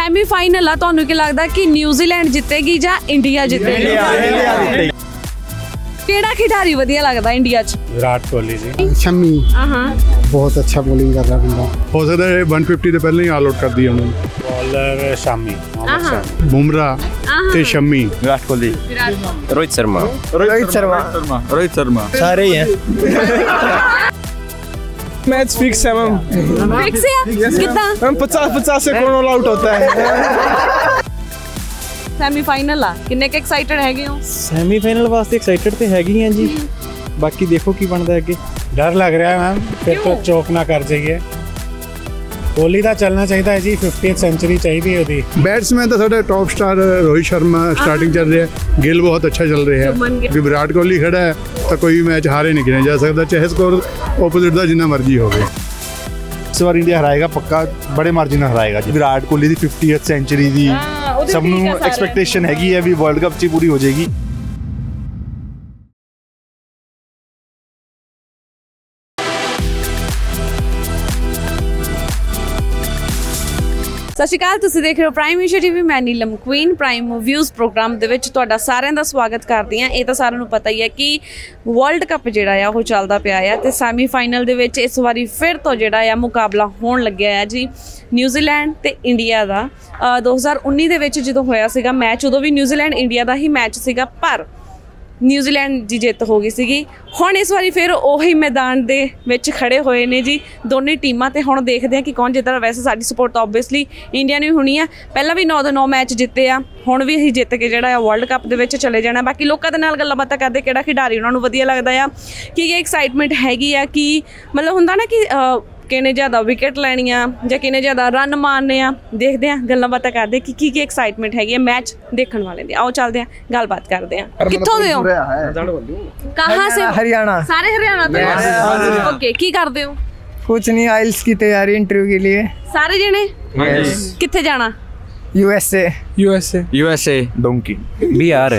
Semifinal ਆ, ਤੁਹਾਨੂੰ ਕੀ ਲੱਗਦਾ ਕਿ ਨਿਊਜ਼ੀਲੈਂਡ ਜਿੱਤੇਗੀ ਜਾਂ ਇੰਡੀਆ ਜਿੱਤੇਗੀ? ਕਿਹੜਾ खिडारी ਵਧੀਆ ਲੱਗਦਾ ਇੰਡੀਆ ਚ? ਵਿਰਾਟ ਕੋਹਲੀ ਜੀ। ਸ਼ਮੀ ਬਹੁਤ ਅੱਛਾ ਬੋਲਿੰਗ ਕਰ ਰਿਹਾ ਬੰਦਾ, ਹੋ ਸਕਦਾ ਇਹ 150 ਦੇ ਪਹਿਲਾਂ ਹੀ ਆਲ ਆਊਟ ਕਰ ਦੀ ਉਹਨੇ। ਬੋਲਰ ਸ਼ਮੀ, ਬੁਮਰਾ ਤੇ ਸ਼ਮੀ, ਵਿਰਾਟ ਕੋਹਲੀ, ਰੋਹਿਤ ਸ਼ਰਮਾ ਸਾਰੇ ਹੀ ਹੈ। मैच फिक्स है मैम। फिक्स है कितना मैम? 50-50 से कौन ऑल आउट होता है? सेमीफाइनल आ किन्ने के एक्साइटेड हैगे हो? सेमीफाइनल वास्ते एक्साइटेड तो हैगी हैं जी, बाकी देखो की बनता है। डर लग रहा है मैम, फिर तो चौक ना कर जाइए। कोहली का चलना चाहिए जी, 50वीं सेंचुरी चाहिए। बैट्समैन तो साढ़े top star Rohit Sharma starting चल रही है, गिल बहुत अच्छा चल रहा है। विराट कोहली खड़ा है तो कोई मैच हारे नहीं गिना जा सकता, चाहे स्कोर ओपोजिट का जिन्ना मर्जी हो। इस बार इंडिया हराएगा पक्का, बड़े मार्जिन हराएगा जी। विराट कोहली की 50वीं सेंचुरी की सबनूं एक्सपैक्टेशन हैगी है, भी वर्ल्ड कप पूरी हो जाएगी। सत श्री अकाल, तुसीं देख रहे हो प्राइम एशिया टीवी, मैं Neelam queen. Prime movies programme दे विच तुहाडा सारिआं दा स्वागत करदी आं। इह तां सारिआं नूं पता ही है कि वर्ल्ड कप जिहड़ा आ ओह चलदा पिया आ ते सैमीफाइनल दे विच इस वारी फिर तो जिहड़ा आ मुकाबला होण लग्गिआ आ जी न्यूजीलैंड ते इंडिया दा। 2019 दे विच जदों होइआ सीगा मैच, उदों भी न्यूजीलैंड इंडिया दा ही मैच सीगा, पर न्यूजीलैंड की जित हो गई सी। हुण इस बारी फिर उही मैदान दे विच खड़े होए ने जी दोनों टीमां, ते हुण देखते हैं कि कौन जितदा। वैसे साडी सपोर्ट तो ओबवियसली इंडिया ने होनी है, पहला भी 9 ਦੇ 9 मैच जिते आ, हुण भी असीं जित के जिहड़ा वर्ल्ड कप दे विच चले जाना। बाकी लोकां दे नाल गल्लांबातां करदे किहड़ा खिडारी उन्हां नूं वधिया लगदा आ, कि एक्साइटमेंट हैगी आ, कि मतलब हुंदा ना कि किने ज़्यादा विकेट लैनिया जां किने ज़्यादा रन मारने आ। देखते हैं गल्लांबातां करदे कि की एक्साइटमेंट हैगी मैच देखण वाले दी। आओ चलदे हैं, गल्लबात करदे हैं। कित्थों दे हो? कहां से? हरियाणा। सारे हरियाणा तो? ओके, की करदे हो? कुछ नहीं, आइल्स की तैयारी, इंटरव्यू के लिए। सारे जने कित्थे जाना? यूएसए। Donkey Bihar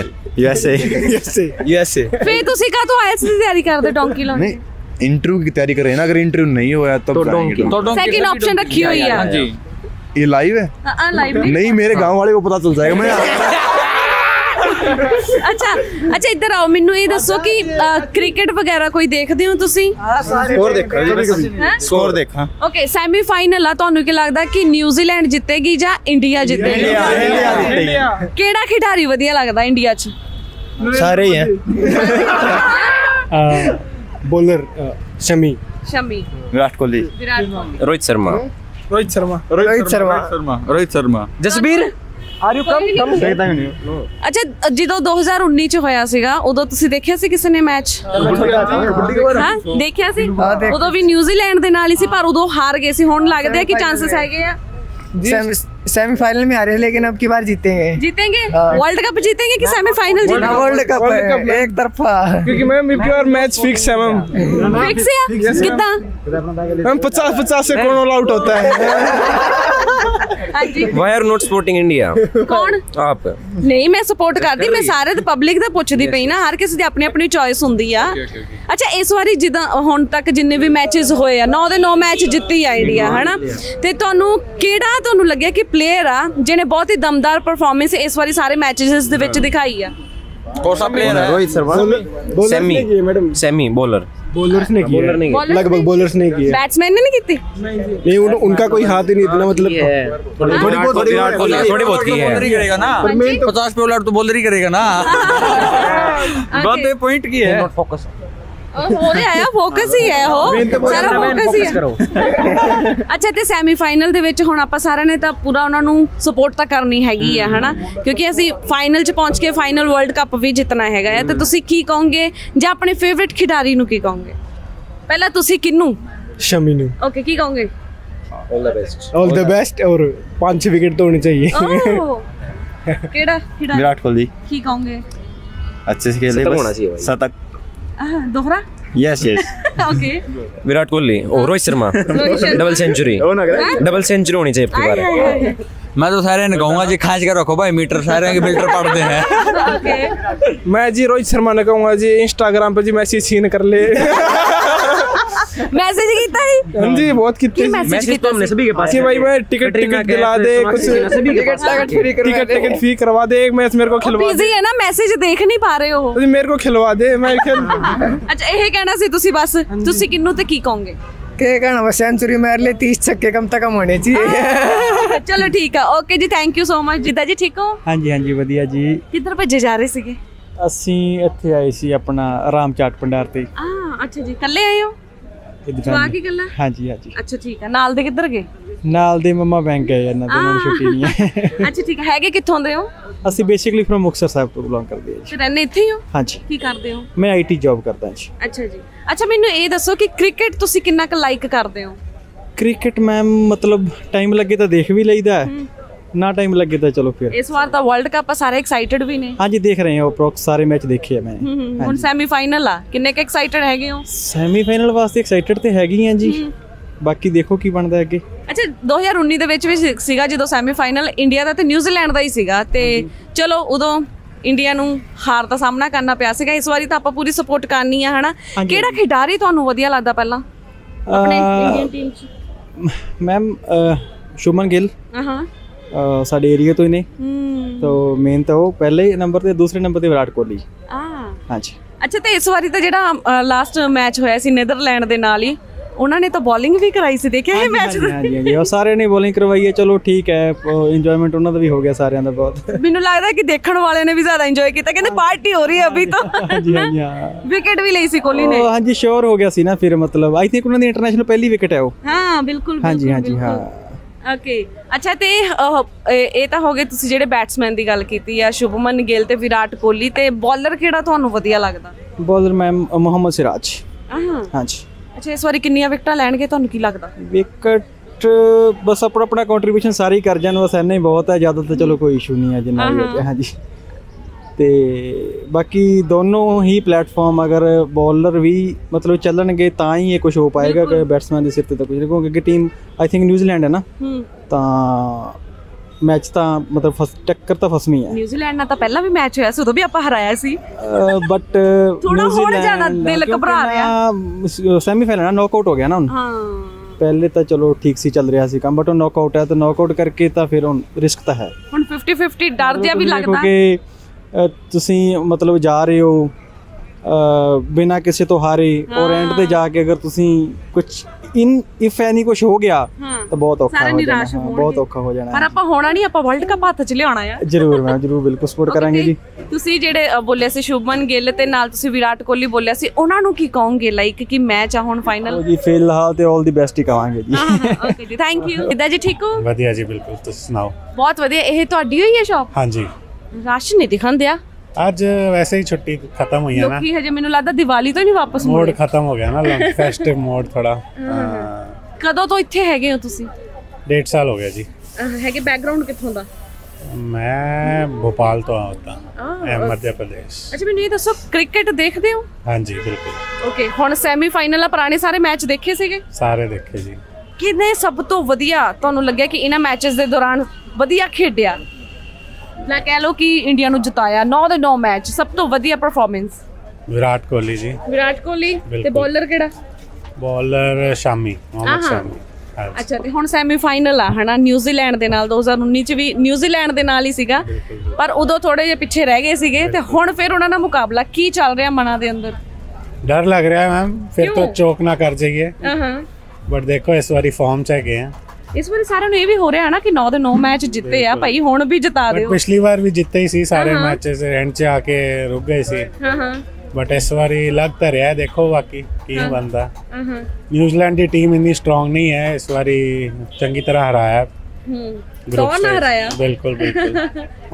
USA. फिर तुसीं काहतों आइल्स दी तैयारी करदे? डोंकी लाने नहीं, इंटरव्यू की तैयारी कर रहे हैं ना, अगर इंटरव्यू नहीं होया तो सेकंड ऑप्शन रखी हुई है। जी ये लाइव है? लाइव नहीं, मेरे गांव वाले को पता चल जाएगा। मैं अच्छा इधर आओ, मेनू ये दसो कि क्रिकेट वगैरह कोई देखते हो तुसी? स्कोर देखा। ओके, सेमीफाइनल आ, तुहानू की लगदा कि न्यूजीलैंड जितेगी या इंडिया जितेगी? केड़ा खिडारी वधिया लगदा इंडिया च? सारे ही है। बॉलर शमी, विराट कोहली, रोहित शर्मा, जसबीर। अच्छा, जो 2019 च होया सीगा उदों तुसीं देखिया सी किसी ने मैच? हां देखिया सी, उदों भी न्यूजीलैंड दे नाल ही सी, पर उदों हार गए सी। हुण लगदा है कि चांसेस हैगे आ सेमीफाइनल में आ रहे, लेकिन अब की बार जीतेंगे। वर्ल्ड कप जीतेंगे कि सेमीफाइनल जीतेंगे? वर्ल्ड कप है एक तरफा, क्योंकि मैम इनकी बार मैच फिक्स है मैम। फिक्स है कितना मैम? 50-50 से कौन ऑल आउट होता है? Why are not supporting India? कौन आप? नहीं, मैं सपोर्ट करती, मैं सारे पब्लिक दा पुछदी पई ना, हर किसी दी अपनी अपनी चॉइस हुंदी आ। अच्छा, इस बारी जिदा हुण तक जिन्ने भी मैचेस होए आ, 9 ਦੇ 9 मैच जीती आ इंडिया, है ना? ते तुहानू केड़ा तुहानू लग्गिआ कि प्लेयर आ जिन्हें बहुत ही दमदार परफॉर्मेंस इस बारी सारे मैचेस दे विच दिखाई आ? कौन सा प्लेयर है? रोहित शर्मा। सेमी बॉलर्स ने किया, लगभग बॉलर्स ने किया, बैट्समैन ने नहीं की। नहीं, उनका कोई हाथ ही नहीं इतना, मतलब थोड़ी बहुत की है, करेगा ना 50 पे बॉलर तो बॉलर ही करेगा ना। बात ये पॉइंट की है, फोकस हो रहा है, फोकस ही है हो सारा, फोकस ही है। अच्छा, तो सैमीफाइनल दे विच हुण आपां सारे ने तां पूरा उन्हां नूं सपोर्ट तां करनी हैगी है, है ना? क्योंकि असीं फाइनल च पहुंच के फाइनल वर्ल्ड कप भी जितना हैगा है। तो तुसीं की कहोगे जां अपने फेवरेट खिडारी नूं की कहोगे? पहला तुसीं किन्नू? शमी नूं। ओके, की कहोगे? ऑल द बेस्ट और 5 विकेट तो होने चाहिए। केड़ा खिडारी? विराट कोहली। की कहोगे? अच्छे से खेले, बस शतक। दोहरा? Yes okay. विराट कोहली और रोहित शर्मा डबल सेंचुरी होनी चाहिए आपकी बार। मैं तो सारे ने कहूंगा जी, खांच के रखो भाई मीटर, सारे के फिल्टर पड़ते हैं। मैं जी रोहित शर्मा ने कहूंगा जी, इंस्टाग्राम पे जी मैसेज सीन कर ले। मैसेज कितना ही हां जी बहुत कितने मैसेज तो हमने सभी के पास है भाई भाई टिकट टिकट दिला दे कुछ टिकट फ्री करवा दे एक मैच मेरे को खिलवा दे बिजी है ना मैसेज देख नहीं पा रहे हो तो मेरे को खिलवा दे मैं खेल अच्छा यही कहना सी ਤੁਸੀਂ बस ਤੁਸੀਂ ਕਿੰਨੂ ਤੇ ਕੀ ਕਹੋਗੇ के कहना बस सेंचुरी मार ले 30 छक्के कम तक कम होने चाहिए चलो ठीक है ओके जी थैंक यू सो मच जीता जी ठीक हो हां जी हां जी बढ़िया जी किधर भजे जा रहे सीगे ਅਸੀਂ ਇੱਥੇ ਆਏ ਸੀ ਆਪਣਾ ਆਰਾਮ ਚਾਟ ਭੰਡਾਰ ਤੇ ਹਾਂ ਅੱਛਾ ਜੀ ਕੱਲੇ ਆਏ ਹੋ ਜਵਾ ਕੀ ਗੱਲਾਂ ਹਾਂ ਜੀ ਹਾਂ ਜੀ ਅੱਛਾ ਠੀਕ ਹੈ ਨਾਲ ਦੇ ਕਿੱਧਰ ਗਏ ਨਾਲ ਦੇ ਮਮਾ ਬੈਂਕ ਗਏ ਇਹਨਾਂ ਦੇ ਨਾਲ ਛੁੱਟੀ ਨਹੀਂ ਹੈ ਅੱਛਾ ਠੀਕ ਹੈਗੇ ਕਿੱਥੋਂ ਦੇ ਹੋ ਅਸੀਂ ਬੇਸਿਕਲੀ ਫਰਮ ਮੁਕਸਰ ਸਾਹਿਬ ਤੋਂ ਬਿਲੋਂਗ ਕਰਦੇ ਹਾਂ ਜੀ ਰਹਿੰਦੇ ਇੱਥੇ ਹੀ ਹੋ ਹਾਂ ਜੀ ਕੀ ਕਰਦੇ ਹੋ ਮੈਂ ਆਈਟੀ ਜੌਬ ਕਰਦਾ ਜੀ ਅੱਛਾ ਜੀ ਅੱਛਾ ਮੈਨੂੰ ਇਹ ਦੱਸੋ ਕਿ ਕ੍ਰਿਕਟ ਤੁਸੀਂ ਕਿੰਨਾ ਕੁ ਲਾਈਕ ਕਰਦੇ ਹੋ ਕ੍ਰਿਕਟ ਮੈਮ ਮਤਲਬ ਟਾਈਮ ਲੱਗੇ ਤਾਂ ਦੇਖ ਵੀ ਲਈਦਾ ना टाइम लग गया था चलो फिर इस बार तो वर्ल्ड कप सारे एक्साइटेड भी नहीं हाँ जी देख रहे हैं अप्रोक्स सारे मैच देखे हैं मैंने उन सेमीफाइनल आ किन्ने के एक्साइटेड हैगे हो सेमीफाइनल वास्ते एक्साइटेड तो हैगी हैं जी बाकी देखो की बनता है अगे अच्छा 2019 ਦੇ ਵਿੱਚ ਵੀ ਸੀਗਾ ਜਦੋਂ ਸੈਮੀਫਾਈਨਲ ਇੰਡੀਆ ਦਾ ਤੇ ਨਿਊਜ਼ੀਲੈਂਡ ਦਾ ਹੀ ਸੀਗਾ ਤੇ ਚਲੋ ਉਦੋਂ ਇੰਡੀਆ ਨੂੰ ਹਾਰ ਦਾ ਸਾਹਮਣਾ ਕਰਨਾ ਪਿਆ ਸੀਗਾ ਇਸ ਵਾਰੀ ਤਾਂ ਆਪਾਂ ਪੂਰੀ ਸਪੋਰਟ ਕਰਨੀ ਆ ਹਨਾ ਕਿਹੜਾ ਖਿਡਾਰੀ ਤੁਹਾਨੂੰ ਵਧੀਆ ਲੱਗਦਾ ਪਹਿਲਾਂ ਆਪਣੇ ਇੰਡੀਅਨ ਟੀਮ ਚ ਮੈਮ ਸ਼ੁਭਮਨ ਗਿੱਲ ਹਾਂ साडे एरिया तो ही नहीं तो मेन तो पहले नंबर ते दूसरे नंबर ते विराट कोहली हां जी अच्छा ते इस बारी तो जेड़ा लास्ट मैच होया सी नीदरलैंड दे नाल ही उन्होंने तो बॉलिंग भी कराई सी देखिया है मैच हां जी हां जी और सारे ने बॉलिंग करवाई है चलो ठीक है एंजॉयमेंट उन्होंने भी हो गया सारे दा बहुत मेनू लगदा कि देखण वाले ने भी ज्यादा एंजॉय किया कहंदे पार्टी हो रही है अभी तो हां जी हां जी विकेट भी ली सी कोहली ने हां जी श्योर हो गया सी ना फिर मतलब आई थिंक उन्होंने इंटरनेशनल पहली विकेट है वो हां बिल्कुल हां जी हां जी हां ओके अच्छा ते ਇਹ ਤਾਂ ਹੋ ਗਏ ਤੁਸੀਂ ਜਿਹੜੇ ਬੈਟਸਮੈਨ ਦੀ ਗੱਲ ਕੀਤੀ ਆ ਸ਼ੁਭਮਨ ਗਿੱਲ ਤੇ ਵਿਰਾਟ ਕੋਹਲੀ ਤੇ ਬੌਲਰ ਕਿਹੜਾ ਤੁਹਾਨੂੰ ਵਧੀਆ ਲੱਗਦਾ ਬੌਲਰ ਮੈਮ ਮੁਹੰਮਦ ਸਿਰਾਜ ਹਾਂਜੀ ਅੱਛਾ ਇਸ ਵਾਰੀ ਕਿੰਨੀਆਂ ਵਿਕਟਾਂ ਲੈਣਗੇ ਤੁਹਾਨੂੰ ਕੀ ਲੱਗਦਾ ਵਿਕਟ ਬਸ ਆਪਣਾ ਆਪਣਾ ਕੰਟਰੀਬਿਊਸ਼ਨ ਸਾਰੇ ਹੀ ਕਰ ਜਾਣ ਬਸ ਐਨਾ ਹੀ ਬਹੁਤ ਹੈ ਜ਼ਿਆਦਾ ਤਾਂ ਚਲੋ ਕੋਈ ਇਸ਼ੂ ਨਹੀਂ ਹੈ ਜਿੰਨਾ ਵੀ ਹੈ ਹਾਂਜੀ ਤੇ ਬਾਕੀ ਦੋਨੋਂ ਹੀ ਪਲੇਟਫਾਰਮ ਅਗਰ ਬੌਲਰ ਵੀ ਮਤਲਬ ਚੱਲਣਗੇ ਤਾਂ ਹੀ ਇਹ ਕੁਝ ਹੋ ਪਾਏਗਾ ਕਿ ਬੈਟਸਮੈਨ ਦੇ ਸਿਰ ਤੇ ਤਾਂ ਕੁਝ ਨਹੀਂ ਕਿਉਂਕਿ ਟੀਮ ਆਈ ਥਿੰਕ ਨਿਊਜ਼ੀਲੈਂਡ ਹੈ ਨਾ ਤਾਂ ਮੈਚ ਤਾਂ ਮਤਲਬ ਫਸਟ ਟੱਕਰ ਤਾਂ ਫਸਮੀ ਹੈ ਨਿਊਜ਼ੀਲੈਂਡ ਨਾਲ ਤਾਂ ਪਹਿਲਾਂ ਵੀ ਮੈਚ ਹੋਇਆ ਸੀ ਉਦੋਂ ਵੀ ਆਪਾਂ ਹਰਾਇਆ ਸੀ ਬਟ ਥੋੜਾ ਹੋਰ ਜ਼ਿਆਦਾ ਦਿਲ ਘਬਰਾ ਰਿਹਾ ਸੈਮੀਫਾਈਨਲ ਨਾ ਨੌਕਆਊਟ ਹੋ ਗਿਆ ਨਾ ਹੁਣ ਹਾਂ पहले तो चलो ठीक सी चल रहा सी काम बट नॉकआउट है तो नॉकआउट करके तो फिर रिस्क तो है हुन 50-50 डर दिया भी लगदा क्योंकि ਤੁਸੀਂ ਮਤਲਬ ਜਾ ਰਹੇ ਹੋ ਬਿਨਾ ਕਿਸੇ ਤੋਂ ਹਾਰੇ ਔਰ ਐਂਡ ਤੇ ਜਾ ਕੇ ਅਗਰ ਤੁਸੀਂ ਕੁਝ ਇਨ ਇਫ ਐਨੀ ਕੁਝ ਹੋ ਗਿਆ ਤਾਂ ਬਹੁਤ ਔਖਾ ਹੋ ਜਾਣਾ ਬਹੁਤ ਔਖਾ ਹੋ ਜਾਣਾ ਪਰ ਆਪਾਂ ਹੋਣਾ ਨਹੀਂ ਆਪਾਂ ਵਰਲਡ ਕੱਪ ਹੱਥ ਚ ਲਿਆਉਣਾ ਆ ਜਰੂਰ ਮੈਂ ਜਰੂਰ ਬਿਲਕੁਲ ਸਪੋਰਟ ਕਰਾਂਗੇ ਜੀ ਤੁਸੀਂ ਜਿਹੜੇ ਬੋਲੇ ਸੀ ਸ਼ੁਭਮਨ ਗਿੱਲ ਤੇ ਨਾਲ ਤੁਸੀਂ ਵਿਰਾਟ ਕੋਹਲੀ ਬੋਲਿਆ ਸੀ ਉਹਨਾਂ ਨੂੰ ਕੀ ਕਹੋਗੇ ਲਾਈਕ ਕਿ ਮੈਚ ਆ ਹੁਣ ਫਾਈਨਲ ਜੀ ਫਿਲਹਾਲ ਤੇ ਆਲ ਦੀ ਬੈਸਟ ਹੀ ਕਹਾਂਗੇ ਜੀ ਓਕੇ ਜੀ ਥੈਂਕ ਯੂ ਇਦਾਂ ਜੀ ਠੀਕ ਹੋ ਵਧੀਆ ਜੀ ਬਿਲਕੁਲ ਤੁਸੀਂ ਸੁਣਾਓ ਬਹੁਤ ਵਧੀਆ ਇਹ ਤੁਹਾਡੀ ਹੋਈ ਹੈ ਸ਼ਾਪ ਹਾਂਜੀ राश नहीं दिखाते आज वैसे ही छुट्टी खत्म हुई है ना है मेनू लगता दिवाली तो नहीं वापस मोड खत्म हो गया ना फेस्टिव मोड थोड़ा कदों तो इत्थे हैगे हो तुसी 1.5 साल हो गया जी हैगे बैकग्राउंड कित्थों दा मैं भोपाल तो आता मध्य प्रदेश अच्छा मेनू ये दसो क्रिकेट देखदे हो हां जी बिल्कुल ओके हुण सेमीफाइनल आ पुराने सारे मैच देखे सीगे सारे देखे जी किने सब तो वधिया तुहानू लग्या कि इना मैचेस दे दौरान वधिया खेडिया ਲਾ ਕਹਿ ਲੋ ਕਿ ਇੰਡੀਆ ਨੂੰ ਜਿਤਾਇਆ 9 ਦੇ 9 ਮੈਚ ਸਭ ਤੋਂ ਵਧੀਆ ਪਰਫਾਰਮੈਂਸ ਵਿਰਾਟ ਕੋਹਲੀ ਜੀ ਵਿਰਾਟ ਕੋਹਲੀ ਤੇ ਬੌਲਰ ਕਿਹੜਾ ਬੌਲਰ ਸ਼ਾਮੀ ਮੁਹੰਮਦ ਸ਼ਾਮੀ ਅੱਛਾ ਤੇ ਹੁਣ ਸੈਮੀਫਾਈਨਲ ਆ ਹਨਾ ਨਿਊਜ਼ੀਲੈਂਡ ਦੇ ਨਾਲ 2019 ਚ ਵੀ ਨਿਊਜ਼ੀਲੈਂਡ ਦੇ ਨਾਲ ਹੀ ਸੀਗਾ ਪਰ ਉਦੋਂ ਥੋੜੇ ਜਿਹਾ ਪਿੱਛੇ ਰਹਿ ਗਏ ਸੀਗੇ ਤੇ ਹੁਣ ਫਿਰ ਉਹਨਾਂ ਦਾ ਮੁਕਾਬਲਾ ਕੀ ਚੱਲ ਰਿਹਾ ਮਨਾਂ ਦੇ ਅੰਦਰ ਡਰ ਲੱਗ ਰਿਹਾ ਮੈਮ ਫਿਰ ਤੋਂ ਚੋਕ ਨਾ ਕਰ ਜਾਈਏ ਬਟ ਦੇਖੋ ਇਸ ਵਾਰੀ ਫਾਰਮ ਚ ਹੈਗੇ ਆ इस बार सारे ने ये भी हो रहा है ना कि 9 दे 9 मैच जीते हैं भाई हुण भी जिता दे पिछली बार भी जीते ही सी सारे मैचेस एंड से आके रुक गए सी बट इस बार लग तो रहा है देखो बाकी टीम बनता न्यूजीलैंड की टीम इतनी स्ट्रांग नहीं है इस बार चंगी तरह हराया कौन हराया बिल्कुल बिल्कुल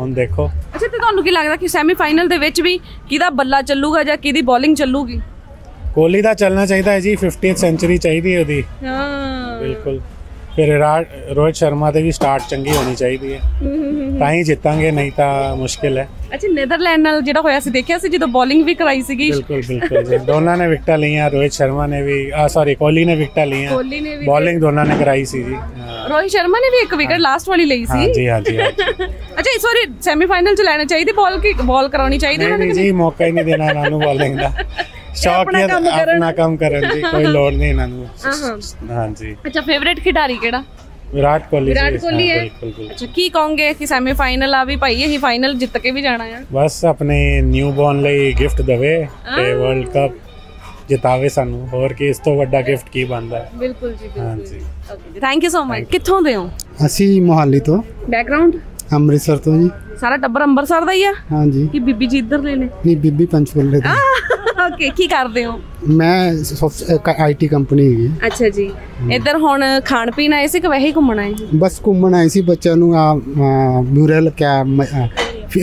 हुण देखो अच्छा तो तुहानू की लगदा कि सेमीफाइनल दे विच भी किदा बल्ला चलूगा या किदी बॉलिंग चलूगी कोहली दा चलना चाहिदा है जी 50th सेंचुरी चाहिदी है ओदी हां बिल्कुल फिर रोहित शर्मा की भी स्टार्ट चंगी होनी चाहिए तां ही जितांगे नहीं तो मुश्किल है अच्छा नीदरलैंड नाल जेड़ा होया सी देखिया सी जदों बॉलिंग भी कराई सी बिल्कुल बिल्कुल दोनों ने विकटा लिया रोहित शर्मा ने भी सॉरी कोहली ने विकटा लिया बॉलिंग दोनों ने कराई सी जी रोहित शर्मा ने भी एक विकेट लास्ट वाली ली सी जी हां जी अच्छा इस बार सेमीफाइनल च लेना चाहिए बॉल की बॉल करानी चाहिए जी मौका ही नहीं देना इन्हां नूं बॉलिंग दा शौक है अपना काम करन दी, कोई लोड नहीं इन्हां नु। हां जी। अच्छा फेवरेट खिडारी केड़ा? विराट कोहली। विराट कोहली है। अच्छा की कहोगे कि सेमीफाइनल आ भी पाई है, ही फाइनल जित के भी जाना है। बस अपने न्यू बॉर्न ਲਈ ਗਿਫਟ ਦੇਵੇ ਤੇ ਵਰਲਡ ਕੱਪ ਜਿਤਾਵੇ ਸਾਨੂੰ, ਹੋਰ ਕੀ ਇਸ ਤੋਂ ਵੱਡਾ ਗਿਫਟ ਕੀ ਬਣਦਾ ਹੈ। ਬਿਲਕੁਲ ਜੀ। ਹਾਂ ਜੀ। Okay thank you so much. ਕਿੱਥੋਂ ਦੇ ਹੋ? ਅਸੀਂ ਮੋਹਾਲੀ ਤੋਂ। ਬੈਕਗ੍ਰਾਉਂਡ? ਅੰਮ੍ਰਿਤਸਰ ਤੋਂ ਜੀ। ਸਾਰਾ ਟੱਬਰ ਅੰਮ੍ਰਿਤਸਰ ਦਾ ਹੀ ਆ? ਹਾਂ ਜੀ। ਕਿ ਬੀਬੀ ਜੀ ਇੱਧਰ ਲੈ ਨੇ? ਨਹੀਂ ਬੀਬੀ ਪੰਚਕੂਲੇ ਦੇ। ਓਕੇ ਕੀ ਕਰਦੇ ਹੋ? मैं आईटी कंपनी है। अच्छा जी। इधर हुण खान पीन आए सी कि वैसे ही घूमना है? बस घूमन आए सी, बच्चों नूं म्यूरल क्या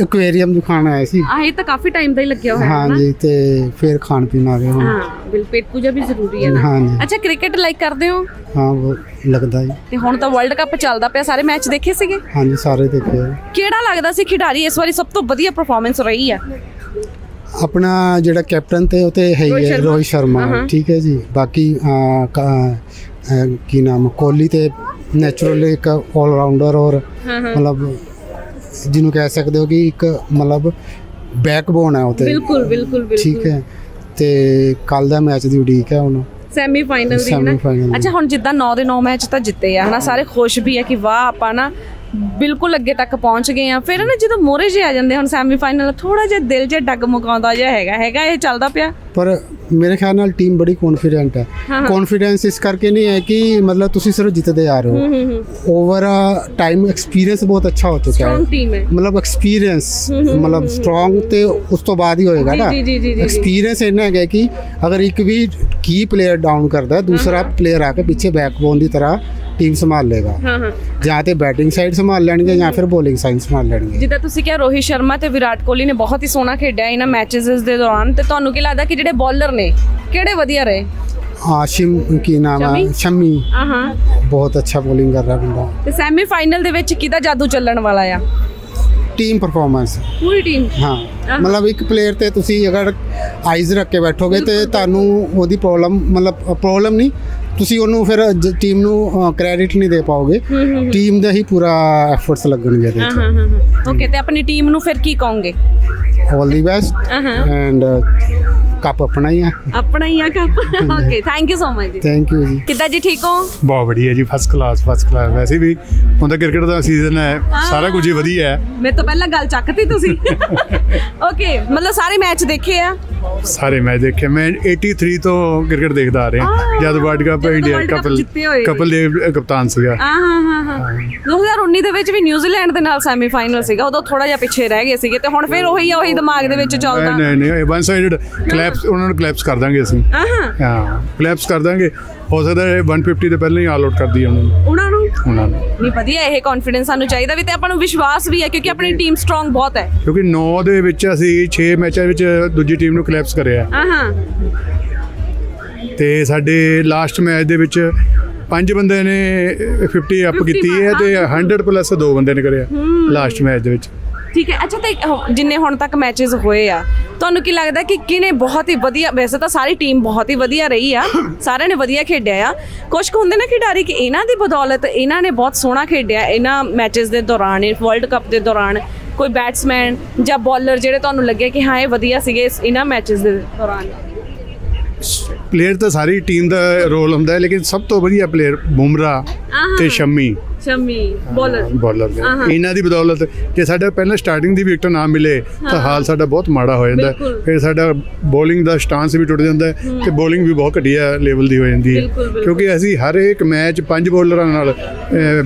एक्वेरियम दिखाना आए सी। आही तो काफी टाइम दा ही लग्या होया है। हां जी ते फिर खान पीन आ रहे हो। हां बिल पेट पूजा भी जरूरी है ना। हां जी। अच्छा क्रिकेट लाइक करदे हो? हां वो लगदा है ते हुण तो वर्ल्ड कप चलदा पिया, सारे मैच देखे सीगे? हां जी सारे देखे। केड़ा लगदा सी खिडारी इस बारी सब तो वधिया परफॉर्मेंस रही है? अपना जिहड़ा कैप्टन थे उते है ही रोहित शर्मा, ठीक है जी। बाकी की नाम कोहली ते नेचुरली एक ऑलराउंडर और मतलब जिन्हों कह सकते हो कि एक मतलब बैकबोन है उते। बिल्कुल बिल्कुल बिल्कुल ठीक है। ते कल दा मैच दी उड़ीक है हुण सेमीफाइनल दी ना। अच्छा हुण जिद्दां 9 दे 9 मैच तां जिते आ है ना, सारे खुश भी है कि वाह आपां ना बिल्कुल अगे तक पहुंच गए हैं। फिर ना जो मोहरे जे आ जाते हैं सैमीफाइनल, थोड़ा जि दिल ज डग मुका है चलता पिया, पर मेरे ख्याल नाल टीम बड़ी कॉन्फिडेंट है। कॉन्फिडेंस इस करके नहीं है कि मतलब तुसी सिर्फ जितते आ रहे हो, ओवर टाइम एक्सपीरियंस बहुत अच्छा हो चुका है। मतलब एक्सपीरियंस मतलब स्ट्रॉन्ग ते उस तो बाद ही होएगा ना। एक्सपीरियंस इन्ना है कि अगर एक भी की प्लेयर डाउन करता है, दूसरा प्लेयर आके पीछे बैकबोन की तरह टीम संभाल लेगा। या तो बैटिंग साइड संभाल लेंगे या फिर बॉलिंग साइड संभाल लेंगे। जिदा तुसी क्या रोहित शर्मा ते विराट कोहली ने बहुत ही सोहना खेडिया इन्हां मैचेस दे दौरान, ते तुहानू की लगदा कि जिहड़े बॉलर ने केड़े वधिया रहे? आशिम की नाम है, शमी बहुत अच्छा बॉलिंग कर रहा बंदा। ते सेमीफाइनल दे विच किदा जादू चलण वाला आ? टीम परफॉर्मेंस पूरी टीम। हां मतलब एक प्लेयर ते तुसी अगर आईज रख के बैठोगे ते तानू ओदी प्रॉब्लम मतलब प्रॉब्लम नहीं, तुसी ओनू फिर टीम नू क्रेडिट नहीं दे पाओगे। टीम दा ही पूरा एफर्ट्स लगणगे ते। ओके ते अपनी टीम नू फिर की कहोगे? All the best and cup अपना ही है, अपना ही है cup. Okay thank you so much जी। थैंक यू जी। किदा जी ठीक हो? बहुत बढ़िया जी, फर्स्ट क्लास फर्स्ट क्लास। वैसे भी हुंदा क्रिकेट दा सीजन है, सारा कुछ ही वधिया है। मैं तो पहला गल चकती तुसी। ओके मतलब सारे मैच देखे आ? सारे मैच देखे। मैं 83 तो क्रिकेट देखदा आ रहा हूं, जद world cup India Kapil Dev कप्तान ਸੀਗਾ। हां हां हां 2019 ਦੇ ਵਿੱਚ ਵੀ ਨਿਊਜ਼ੀਲੈਂਡ ਦੇ ਨਾਲ ਸੈਮੀਫਾਈਨਲ ਸੀਗਾ, ਉਦੋਂ ਥੋੜਾ ਜਿਹਾ ਪਿੱਛੇ ਰਹਿ ਗਏ ਸੀਗੇ ਤੇ ਹੁਣ ਫਿਰ ਉਹੀ ਦਿਮਾਗ ਦੇ ਵਿੱਚ ਚੱਲਦਾ। ਨਹੀਂ ਨਹੀਂ ਇਹ ਵਨ ਸਾਈਡਡ ਕਲੈਪਸ, ਉਹਨਾਂ ਨੂੰ ਕਲੈਪਸ ਕਰ ਦਾਂਗੇ ਅਸੀਂ। ਹਾਂ ਕਲੈਪਸ ਕਰ ਦਾਂਗੇ, ਹੋ ਸਕਦਾ 150 ਦੇ ਪਹਿਲਾਂ ਹੀ ਆਲ ਆਊਟ ਕਰ ਦਈਏ ਉਹਨਾਂ ਨੂੰ। ਨਹੀਂ ਵਧੀਆ, ਇਹ ਕੌਨਫੀਡੈਂਸ ਸਾਨੂੰ ਚਾਹੀਦਾ ਵੀ ਤੇ ਆਪਾਂ ਨੂੰ ਵਿਸ਼ਵਾਸ ਵੀ ਹੈ ਕਿਉਂਕਿ ਆਪਣੀ ਟੀਮ ਸਟਰੋਂਗ ਬਹੁਤ ਹੈ। ਕਿਉਂਕਿ 9 ਦੇ ਵਿੱਚ ਅਸੀਂ 6 ਮੈਚਾਂ ਵਿੱਚ ਦੂਜੀ ਟੀਮ ਨੂੰ ਕਲੈਪਸ ਕਰਿਆ। ਤੇ ਸਾਡੇ ਲਾਸਟ ਮੈਚ ਦੇ ਵਿੱਚ 5 ਬੰਦੇ ਨੇ 50 ਅਪ ਕੀਤੀ ਹੈ ਤੇ 100 ਪਲੱਸ 2 ਬੰਦੇ ਨੇ ਕਰਿਆ ਲਾਸਟ ਮੈਚ ਦੇ ਵਿੱਚ। ठीक है। अच्छा तो जिन्हें हुण तक मैचेस हुए आ, तुहानू की लगदा कि किने बहुत ही वधिया, वैसे तो सारी टीम बहुत ही वधिया रही आ, सारे ने वधिया खेडिया आ, कुछ को हुंदे ना खिडारी कि इन्हां दी बदौलत इन्हां ने बहुत सोहना खेडिया इन्हां मैचेस दे दौरान, वर्ल्ड कप दे दौरान। कोई बैट्समैन जां बॉलर जिहड़े तुहानू लगे कि हाँ ये वधिया सीगे इन्हां मैचेस दे दौरान? प्लेयर तो सारी टीम दा रोल हुंदा है, लेकिन सब तो वधिया प्लेयर बुमराह ते शमी बॉलर इन्हां दी बदौलत जे साडा पहला स्टार्टिंग दी विकेट ना मिले तो हाल साडा बहुत माड़ा हो जांदा है। फिर साडा बॉलिंग दा स्टांस भी टुट जांदा है ते बॉलिंग भी बहुत घटिया लेवल दी हो जांदी है, क्योंकि असी हर एक मैच 5 बॉलरां नाल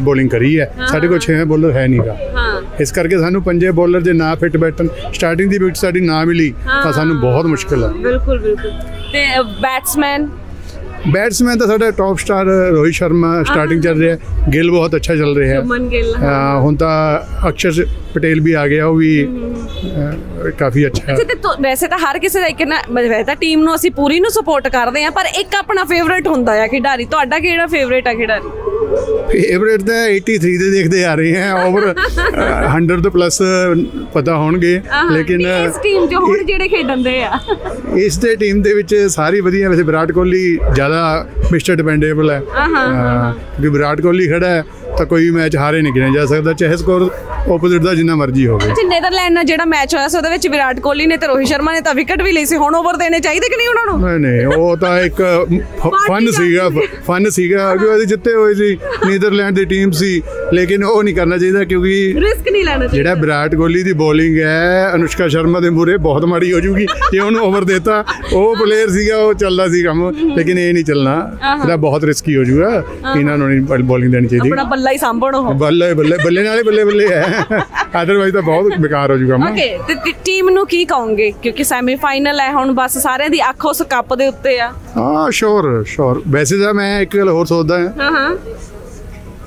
बॉलिंग करी है, साडे कोल 6 बॉलर है नहींगा। इस करके सानू 5 बॉलर जे ना फिट बैठन, स्टार्टिंग दी विकेट साडी ना मिली तो सानू बहुत मुश्किल है। बिल्कुल बिल्कुल। ते बैट्समैन तो साडा top star Rohit Sharma starting चल रहा है, गिल बहुत अच्छा चल रहा है, हुण तो अक्षर पटेल भी आ गया, वो भी काफ़ी अच्छा। अच्छा तो वैसे तो हर किसी एक ना वैसे टीम नू असीं पूरी नू सपोर्ट करते हैं, पर एक अपना फेवरेट हुंदा है खिडारी, तुहाडा किहड़ा फेवरेट है खिडारी? फेवरेट तो 83 दे देखते आ रहे हैं, ओवर 100 तो प्लस पता होंगे, लेकिन इस टीम जो होण जेड़े खेडन दे आ इस दे टीम दे विच सारी वधिया। वैसे विराट कोहली ज़्यादा मिस्टर डिपेंडेबल है, क्योंकि विराट कोहली खड़ा है तो कोई भी मैच हारे नहीं गिना जा सकता, चाहे स्कोर ओपोजिट का जिन्ना मर्जी हो। नीदरलैंड नाल जिहड़ा मैच होया सी उहदे विच विराट कोहली ने ते रोहित शर्मा ने तो विकेट भी ली सी, हुण ओवर देने चाहिए कि नहीं उन्होंने? नहीं नहीं, वो तो एक फन सीगा क्योंकि जिते हुए सी नीदरलैंड दी टीम सी, लेकिन वो नहीं करना चाहिए क्योंकि रिस्क नहीं लेना चाहिए। जिहड़ा विराट कोहली दी बॉलिंग है अनुष्का शर्मा दे मूरे बहुत माड़ी हो जाऊगी जे उन्होंने ओवर देता। वो प्लेयर सीगा वो चलदा सी काम, लेकिन ये नहीं चलना, इसका बहुत रिस्की हो जाऊगा। इन्होंने नहीं बॉलिंग देनी चाहिए, अपना बल्ला ही सांभणो हो, बल्ले बल्ले बल्ले नाले बल्ले बल्ले है, अदरवाइज तो बहुत बेकार हो जाऊगा। ओके, टीम नु की कहूंगे क्योंकि सेमीफाइनल है हुण, बस सारे दी अख उस कप दे उत्ते आ। हां श्योर श्योर, वैसे तो मैं एक गल होर सोचदा हां हां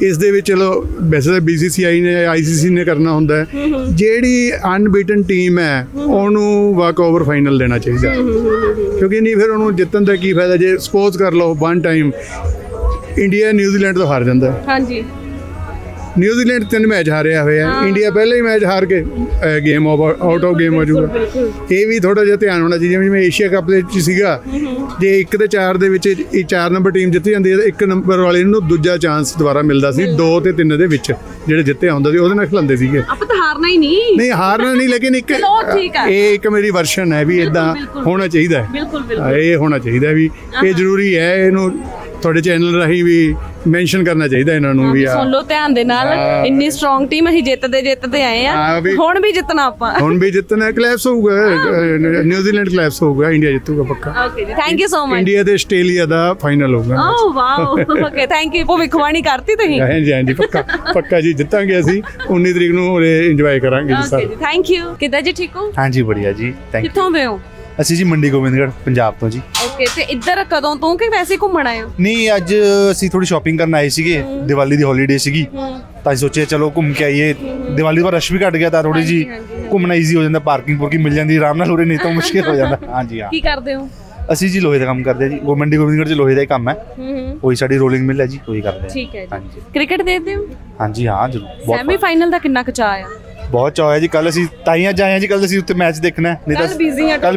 इस दे विच, चलो वैसे तो बीसीसीआई ने आईसीसी ने करना हुंदा है, जिहड़ी अनबीटन टीम है उहनू वाक ओवर फाइनल देना चाहिए, क्योंकि नहीं फिर उहनू जितन दा की फायदा। जे सपोज कर लो वन टाइम इंडिया न्यूजीलैंड तो हार जाता है, हाँ जी न्यूजीलैंड 3 मैच हारिया हुआ, इंडिया पहले ही मैच हार के गेम आउट ऑफ गेम हो जाऊगा। ये भी थोड़ा जिहा ध्यान होना चाहिए, जिवें एशिया कप दे विच सीगा जे 1 ते 4 दे विच 4 नंबर टीम जित्ती जाती है, 1 नंबर वाले नूं दूजा चांस दोबारा मिलता सी, 2 ते 3 दे विच जिहड़े जित्तिया हुंदा सी उहदे नाल खिलांदे सीगे। आप तो हारना ही नहीं, नहीं हारना नहीं, लेकिन एक ये एक मेरी वर्शन है भी इदां होना चाहिए है, ये होना चाहिए भी, ये जरूरी है, इहनूं ਤੁਹਾਡੇ ਚੈਨਲ ਰਾਹੀਂ ਵੀ ਮੈਂਸ਼ਨ ਕਰਨਾ ਚਾਹੀਦਾ ਇਹਨਾਂ ਨੂੰ ਵੀ। ਸੁਣ ਲਓ ਧਿਆਨ ਦੇ ਨਾਲ, ਇੰਨੀ ਸਟਰੋਂਗ ਟੀਮ ਅਸੀਂ ਜਿੱਤਦੇ ਆਏ ਆ, ਹੁਣ ਵੀ ਜਿੱਤਣਾ ਆਪਾਂ, ਹੁਣ ਵੀ ਜਿੱਤਣਾ। ਕਲੈਪਸ ਹੋਊਗਾ, ਨਿਊਜ਼ੀਲੈਂਡ ਕਲੈਪਸ ਹੋਊਗਾ, ਇੰਡੀਆ ਜਿੱਤੂਗਾ ਪੱਕਾ। ਓਕੇ ਜੀ, thank you so much. India ਤੇ ਆਸਟ੍ਰੇਲੀਆ ਦਾ ਫਾਈਨਲ ਹੋਊਗਾ। Oh wow, okay thank you. ਭਵਿੱਖਬਾਣੀ ਕਰਤੀ ਤੁਸੀਂ? ਹਾਂਜੀ ਹਾਂਜੀ, ਪੱਕਾ ਪੱਕਾ ਜੀ ਜਿੱਤਾਂਗੇ ਅਸੀਂ, 19 ਤਰੀਕ ਨੂੰ ਉਰੇ ਇੰਜੋਏ ਕਰਾਂਗੇ ਜੀ ਸਾਰੇ। ਓਕੇ ਜੀ ਥੈਂਕ ਯੂ। ਕਿੱਦਾਂ ਜੀ, ਠੀਕ ਹੋ? ਹਾਂਜੀ ਬੜੀਆ ਜੀ, ਥੈਂਕ ਯੂ। ਕਿੱਥੋਂ ਆਏ ਹੋ? ਅਸੀਂ ਜੀ ਮੰਡੀ ਗੋਬਿੰਦਗੜ੍ਹ ਪੰਜਾਬ ਤੋਂ ਜੀ। ਓਕੇ, ਤੇ ਇੱਧਰ ਕਦੋਂ ਤੋਂ ਕਿ ਵੈਸੇ ਘੁੰਮਣ ਆਏ ਹੋ? ਨਹੀਂ, ਅੱਜ ਅਸੀਂ ਥੋੜੀ ਸ਼ਾਪਿੰਗ ਕਰਨ ਆਏ ਸੀਗੇ, ਦੀਵਾਲੀ ਦੀ ਹੌਲੀਡੇ ਸੀਗੀ ਤਾਂ ਸੋਚਿਆ ਚਲੋ ਘੁੰਮ ਕੇ ਆਈਏ। ਦੀਵਾਲੀ ਦਾ ਰਸ਼ ਵੀ ਘਟ ਗਿਆ ਤਾਂ ਥੋੜੀ ਜੀ ਘੁੰਮਣਾ ਈਜ਼ੀ ਹੋ ਜਾਂਦਾ, ਪਾਰਕਿੰਗ ਪੂਰਕੀ ਮਿਲ ਜਾਂਦੀ ਆਰਾਮ ਨਾਲ, ਉਰੇ ਨਹੀਂ ਤਾਂ ਮੁਸ਼ਕਿਲ ਹੋ ਜਾਂਦਾ। ਹਾਂਜੀ ਹਾਂ। ਕੀ ਕਰਦੇ ਹੋ? ਅਸੀਂ ਜੀ ਲੋਹੇ ਦਾ ਕੰਮ ਕਰਦੇ ਜੀ, ਮੰਡੀ ਗੋਬਿੰਦਗੜ੍ਹ 'ਚ ਲੋਹੇ ਦਾ ਹੀ ਕੰਮ ਹੈ, ਉਹੀ ਸਾਡੀ ਰੋਲਿੰਗ ਮਿਲ ਹੈ ਜੀ, ਉਹੀ ਕਰਦੇ। ਠੀਕ ਹੈ ਜੀ। ਕ੍ਰਿਕਟ ਦੇਖਦੇ ਹੋ? ਹਾਂਜੀ ਹਾਂ ਜ਼ਰੂਰ। ਸੈਮੀ ਫਾਈਨਲ ਦਾ ਕਿੰਨਾ ਖਚਾ ਆਇਆ? बहुत चाह है जी, कल असी ताइयां जाए जी, कल असी उत्ते मैच देखना है, नहीं तो कल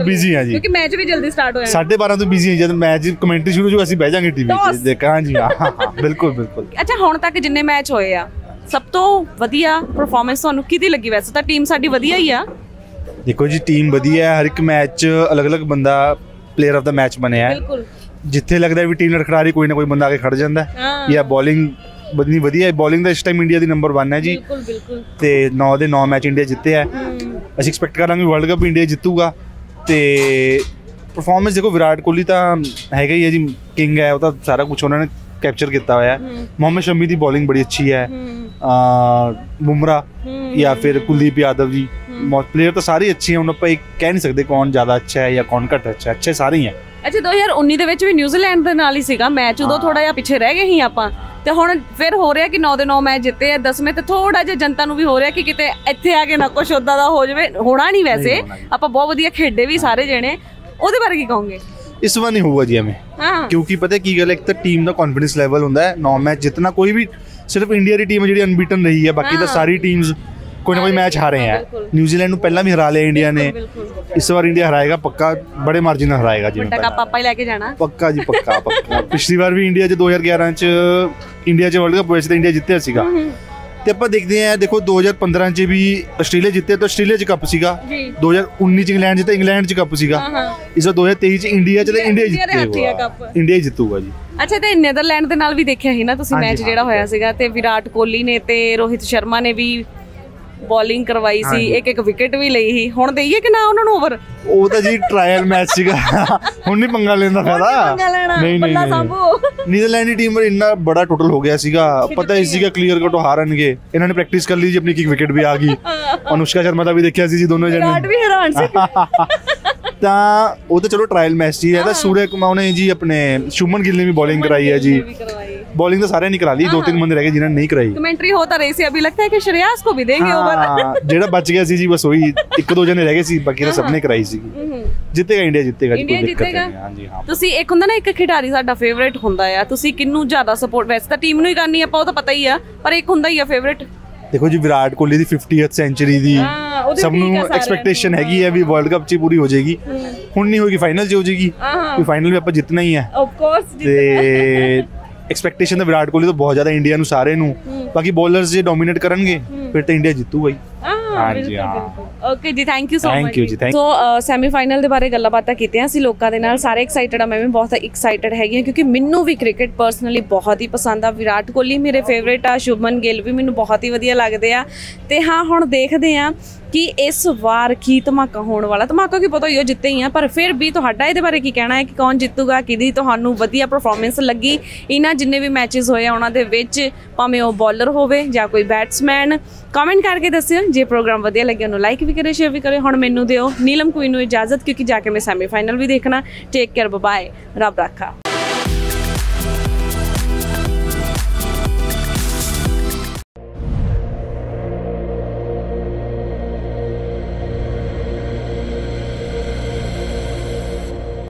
बिजी है जी क्योंकि मैच भी जल्दी स्टार्ट होया 12:30 तो बिजी है। जब मैच कमेंट्री शुरू हो असी बैठ जाएंगे टीवी पे देख। हां जी हां बिल्कुल बिल्कुल। अच्छा, हुण तक जिन्ने मैच होए आ सब तो वधिया परफॉर्मेंस ਤੁਹਾਨੂੰ ਕਿਦੀ ਲੱਗੀ? वैसे ਤਾਂ ਟੀਮ ਸਾਡੀ ਵਧੀਆ ਹੀ ਆ। ਦੇਖੋ ਜੀ ਟੀਮ ਵਧੀਆ ਹੈ, ਹਰ ਇੱਕ ਮੈਚ ਅਲੱਗ-ਅਲੱਗ ਬੰਦਾ ਪਲੇਅਰ ਆਫ ਦਾ ਮੈਚ ਬਣਿਆ ਹੈ। ਬਿਲਕੁਲ, ਜਿੱਥੇ ਲੱਗਦਾ ਵੀ ਟੀਮ ਲੜਖੜਾ ਰਹੀ ਕੋਈ ਨਾ ਕੋਈ ਬੰਦਾ ਆ ਕੇ ਖੜ ਜਾਂਦਾ ਹੈ, ਜਾਂ ਬੋਲਿੰਗ बदनी वधिया है। बॉलिंग का इस टाइम इंडिया की नंबर 1 है जी, तो 9 दे 9 मैच इंडिया जिते है। असं एक्सपैक्ट करा वर्ल्ड कप इंडिया जितूगा। तो परफॉर्मेंस देखो विराट कोहली तो है ही है जी, किंग है, वो सारा कुछ उन्होंने कैप्चर किया हुआ। मोहम्मद शमी की बॉलिंग बड़ी अच्छी है, बुमराह या फिर कुलदीप यादव जी, प्लेयर तो सारे अच्छे हैं। हम आप एक कह नहीं सकते कौन ज़्यादा अच्छा है या कौन घट अच्छा है, अच्छे सारे ही हैं। अच्छा, 2019 के भी न्यूजीलैंड के नाल ही सीगा मैच, उदों थोड़ा जिहा पिछे रह गए ही आपां, ਤੇ ਹੁਣ ਫਿਰ ਹੋ ਰਿਹਾ ਕਿ 9 ਦੇ 9 ਮੈਚ ਜਿੱਤੇ ਆ, 10ਵੇਂ ਤੇ ਥੋੜਾ ਜਿਹਾ ਜਨਤਾ ਨੂੰ ਵੀ ਹੋ ਰਿਹਾ ਕਿ ਕਿਤੇ ਇੱਥੇ ਆ ਕੇ ਨਾ ਕੁਛ ਉਦਾਂ ਦਾ ਹੋ ਜਾਵੇ। ਹੋਣਾ ਨਹੀਂ, ਵੈਸੇ ਆਪਾਂ ਬਹੁਤ ਵਧੀਆ ਖੇਡੇ ਵੀ ਸਾਰੇ ਜਣੇ, ਉਹਦੇ ਬਾਰੇ ਕੀ ਕਹੋਗੇ? ਇਸ ਵਾਰ ਨਹੀਂ ਹੋਊਗਾ ਜੀ ਐਵੇਂ, ਕਿਉਂਕਿ ਪਤਾ ਕੀ ਗੱਲ ਹੈ, ਇੱਕ ਤਾਂ ਟੀਮ ਦਾ ਕੌਨਫੀਡੈਂਸ ਲੈਵਲ ਹੁੰਦਾ ਹੈ। 9 ਮੈਚ ਜਿੱਤਣਾ, ਕੋਈ ਵੀ ਸਿਰਫ ਇੰਡੀਆ ਦੀ ਟੀਮ ਹੈ ਜਿਹੜੀ ਅਨਬੀਟਨ ਰਹੀ ਹੈ, ਬਾਕੀ ਤਾਂ ਸਾਰੀ ਟੀਮਸ कोई ना कोई मैच हारे हैं। न्यूजीलैंड को पहला भी हरा लिया इंडिया ने, इस बार इंडिया हराएगा पक्का, बड़े मार्जिन में हराएगा जी, पापा ही लेके जाना पक्का जी, पक्का पक्का। पिछली बार भी इंडिया 2011 च इंडिया च वर्ल्ड कप वैसे तो इंडिया जितया सीगा, ते आपां देखदे आं। देखो 2015 च भी आस्ट्रेलिया जितया तो आस्ट्रेलिया च कप सीगा, 2019 च इंग्लैंड जितया इंग्लैंड च कप सीगा, इस बार 2023 च इंडिया च ते इंडिया जितया इंडिया जितूगा जी। अच्छा, तो नीदरलैंड दे नाल भी देखिया ही ना तुसीं मैच जिहड़ा होया सीगा, ते विराट कोहली ने ते रोहित शर्मा ने भी ਬੋਲਿੰਗ ਕਰਵਾਈ ਸੀ, ਇੱਕ ਵਿਕਟ ਵੀ ਲਈ ਸੀ। ਹੁਣ ਦੇਈਏ ਕਿ ਨਾ ਉਹਨਾਂ ਨੂੰ ਓਵਰ? ਉਹ ਤਾਂ ਜੀ ਟ੍ਰਾਇਲ ਮੈਚ ਸੀਗਾ, ਹੁਣ ਨਹੀਂ ਪੰਗਾ ਲੈਣ ਦਾ ਫਾਇਦਾ। ਨਹੀਂ ਨਹੀਂ, ਨੀਦਰਲੈਂਡ ਦੀ ਟੀਮ ਇੰਨਾ ਬੜਾ ਟੋਟਲ ਹੋ ਗਿਆ ਸੀਗਾ, ਪਤਾ ਹੀ ਸੀਗਾ ਕਲੀਅਰ ਕਟ ਹਾਰਨਗੇ, ਇਹਨਾਂ ਨੇ ਪ੍ਰੈਕਟਿਸ ਕਰ ਲਈ ਜੀ, ਆਪਣੀ ਕਿਕ ਵਿਕਟ ਵੀ ਆ ਗਈ, ਅਨੁਸ਼ਕਾ ਸ਼ਰਮਾ ਦਾ ਵੀ ਦੇਖਿਆ ਸੀ ਜੀ, ਦੋਨੋਂ ਜਣੇ ਵਿਰਾਟ ਵੀ ਹੈਰਾਨ ਸੀ। ਤਾਂ ਉਹ ਤਾਂ ਚਲੋ ਟ੍ਰਾਇਲ ਮੈਚ ਸੀ, ਇਹਦਾ ਸੂਰਿਆ ਕੁਮਾਰ ਨੇ ਜੀ ਆਪਣੇ ਸ਼ੁਮਨ ਗਿੱਲ ਨੇ ਵੀ ਬੋਲਿੰਗ ਕਰਾਈ ਹੈ जी, बॉलिंग तो सारे निकला ली, 2-3 बंदे रह गए जिन्होंने नहीं कराई। कमेंट्री होता रही सी, अभी लगता है कि श्रेयस को भी देंगे ओवर, जेड़ा बच गया सी जी बस वही 1-2 जने रह गए सी, बाकी तो सबने कराई सी। जितेगा इंडिया, जितेगा इंडिया, जितेगा। हां जी हां, ਤੁਸੀਂ ਇੱਕ ਹੁੰਦਾ ਨਾ ਇੱਕ ਖਿਡਾਰੀ ਸਾਡਾ ਫੇਵਰਿਟ ਹੁੰਦਾ ਆ, ਤੁਸੀਂ ਕਿੰਨੂੰ ਜ਼ਿਆਦਾ ਸਪੋਰਟ? ਵੈਸੇ ਤਾਂ ਟੀਮ ਨੂੰ ਹੀ ਕਰਨੀ ਆਪਾਂ, ਉਹ ਤਾਂ ਪਤਾ ਹੀ ਆ, ਪਰ ਇੱਕ ਹੁੰਦਾ ਹੀ ਆ ਫੇਵਰਿਟ। ਦੇਖੋ ਜੀ ਵਿਰਾਟ ਕੋਹਲੀ ਦੀ 50th ਸੈਂਚਰੀ ਦੀ ਸਭ ਨੂੰ ਐਕਸਪੈਕਟੇਸ਼ਨ ਹੈਗੀ ਹੈ ਵੀ ਵਰਲਡ ਕੱਪ 'ਚ ਪੂਰੀ ਹੋ ਜਾਏਗੀ, ਹੁਣ ਨਹੀਂ ਹੋਏਗੀ ਫਾਈਨਲ 'ਚ ਹੋ ਜਾਏਗੀ, ਵੀ ਫਾਈਨਲ ਵੀ ਆਪਾਂ ਜਿੱਤਣਾ ਹੀ ਹੈ। ਆਫ ਕੋਰਸ ਜਿੱਤਣਾ। एक्सपैक्टेशन तो विराट कोहली तो बहुत ज़्यादा इंडिया नू सारे नू, बाकी बॉलर्स जे डोमिनेट करेंगे फिर तो इंडिया जीतू भाई। ओके जी, thank you so much. So semifinal के बारे गल्लबात कीती हैं असीं लोकां दे नाल, सारे एक्साइटेड आ, मैं भी बहुत एक्साइटेड हैगी क्योंकि मैनू भी क्रिकेट परसनली बहुत ही पसंद आ। विराट कोहली मेरे फेवरेट आ, शुभमन गिल भी मैनू बहुत ही वधिया लगदे आ। ते हाँ हुण देखदे आ कि इस वार की धमाका होने वाला। धमाका की पता ही हो, जितते ही हैं, पर फिर भी तुहाडा इहदे बारे की कहना है कि कौन जितूगा, किदी तुहानू वधिया परफॉर्मेंस लगी इन्हां जिन्ने भी मैचेस होए उन्हां दे विच, भावें वो बॉलर होवे जां कोई बैट्समैन? कमेंट करके दस्सिओ। जे प्रोग्राम वधिया लगे उन्होंने लाइक भी करें, शेयर भी करें। हुण मैनू दिओ नीलम क्वीन नू इजाजत क्योंकि जाके मैं सैमीफाइनल भी देखना। टेक केयर, बाय, रब राखा।